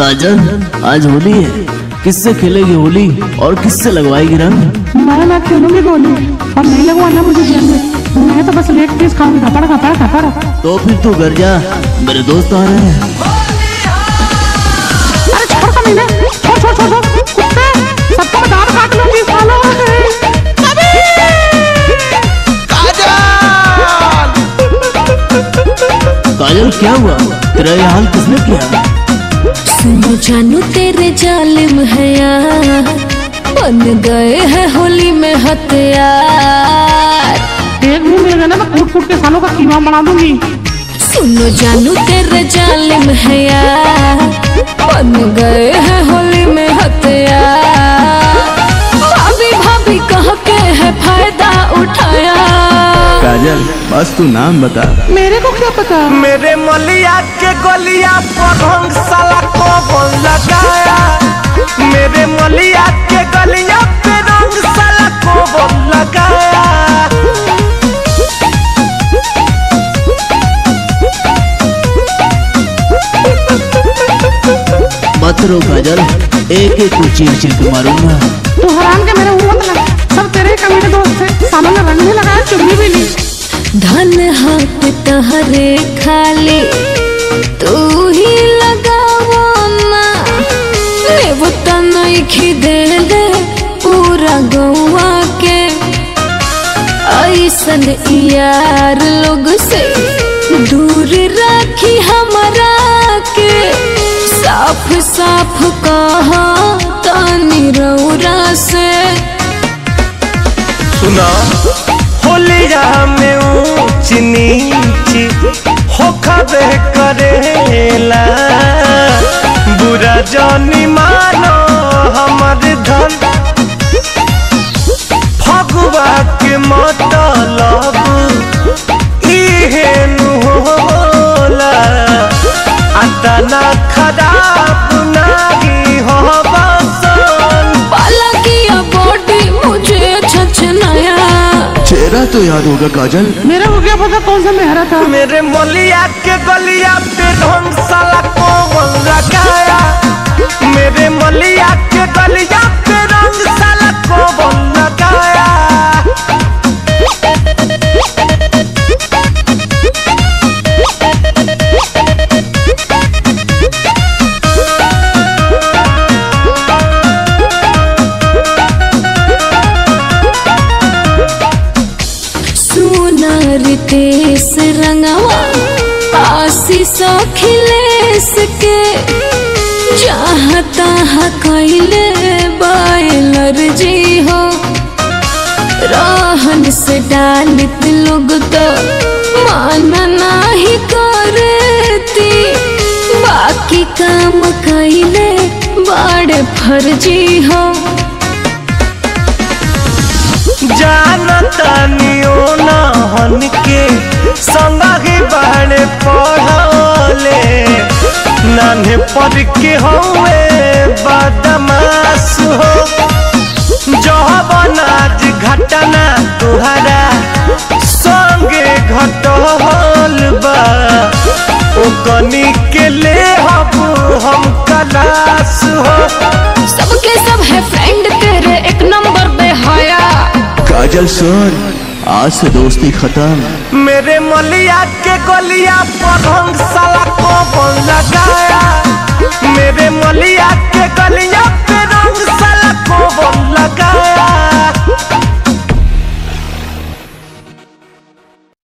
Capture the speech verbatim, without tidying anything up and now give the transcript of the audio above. काजल आज होली है, किससे खेलेगी होली और किससे लगवाएगी रंग? मैं ना खेलूंगी होली और नहीं लगवाना मुझे रंग, मैं तो बस लेट पीस खाऊंगी। खपड़ा खपड़ा खपड़ा। तो फिर तू घर जा, मेरे दोस्त आ रहे हैं। अरे छोड़ का मिले, छोड़ छोड़ छोड़ कुत्ते, सबको दांत काट लूंगी सालों में। काजल क्या हुआ, तेरा ये हाल किसने किया? सुनो जानू तेरे जालिम है यार, बन गए है होली में हथियार। एक भी मेरे गले में फूट फूट के सालों का कीमा बना दूंगी। सुनो जानू तेरे जालिम है यार, बन गए है होली में हथियार। भाभी भाभी कह के है फायदा उठाया। काजल बस तू नाम बता। मेरे को क्या पता? मेरे मलिया के गोलिया पर हंग साला को बोल लगाया। मेरे मलिया के गोलिया पे रंग साला को बोल लगाया। मत रो काजल, एक एक को चीर चीर के मारूंगा। तू तो हराम के मेरे मुँह मत लगा, सब तेरे कमीने दोस्त थे। सामने में रंग भी लगाया, चुगली भी ली। धन हाथ तहरे खाली तू ही लगावो ना, वो तनई खिदे दे पूरा गौवा के। ऐसन यार लोग से दूर राखी हमारा के। साफ साफ कहा तानी रौरा से। सुना होलिया में ऊंच नीची होखा बे करेला। बुरा जानी मानो हमार धन फगुआ के मतलब इहेनु होला। अतना खराब नहीं हो बसन पलकिया बॉडी मुझे छछनाया। तेरा तो याद होगा काजल। मेरा हो गया पता कौन सा मेहरा था। मेरे मलिया के गलिया पे रंग साला को बोल लगाया। मेरे मलिया के गलिया पे रंग साला को बोल लगाया। तेस रंगवा आसी सौ खिलेस के। चाहता कैले बायलर जी हो। राहन से डालत लोग तो माना नहीं करती। बाकी काम कैले बड़े फर्जी हो। जानता नियो ना हन के संगाही बहने पढ़ले। नाने पढ़ के हुए बदमाश हो। जब नाज घटना तुहरा संगे घटल बा, ओकनी के ले हबू हम कलाश हो। सबके सब है फ्रेंड तेरे एक नंबर बेहया। काजल सुन, आज से दोस्ती खत्म। मेरे मलिया के गोलिया पर रंग साला को बोल लगाया।